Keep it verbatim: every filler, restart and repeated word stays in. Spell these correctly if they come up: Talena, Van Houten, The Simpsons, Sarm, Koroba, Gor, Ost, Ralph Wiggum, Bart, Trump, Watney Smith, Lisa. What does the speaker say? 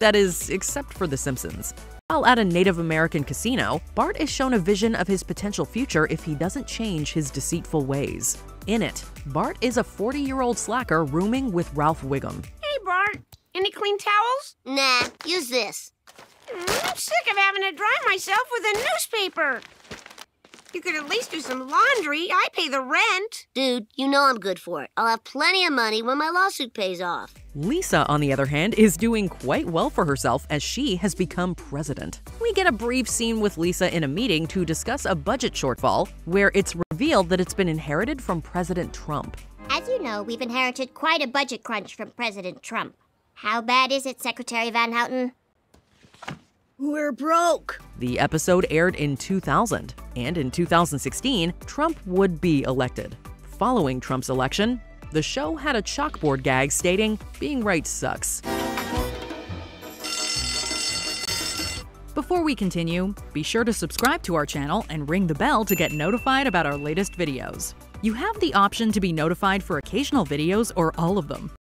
That is, except for The Simpsons. While at a Native American casino, Bart is shown a vision of his potential future if he doesn't change his deceitful ways. In it, Bart is a forty-year-old slacker rooming with Ralph Wiggum. Hey, Bart, any clean towels? Nah, use this. Mm, I'm sick of having to dry myself with a newspaper. You could at least do some laundry. I pay the rent. Dude, you know I'm good for it. I'll have plenty of money when my lawsuit pays off. Lisa, on the other hand, is doing quite well for herself as she has become president. We get a brief scene with Lisa in a meeting to discuss a budget shortfall, where it's revealed that it's been inherited from President Trump. As you know, we've inherited quite a budget crunch from President Trump. How bad is it, Secretary Van Houten? We're broke. The episode aired in two thousand, and in two thousand sixteen, Trump would be elected. Following Trump's election, the show had a chalkboard gag stating, "Being right sucks." Before we continue, be sure to subscribe to our channel and ring the bell to get notified about our latest videos. You have the option to be notified for occasional videos or all of them.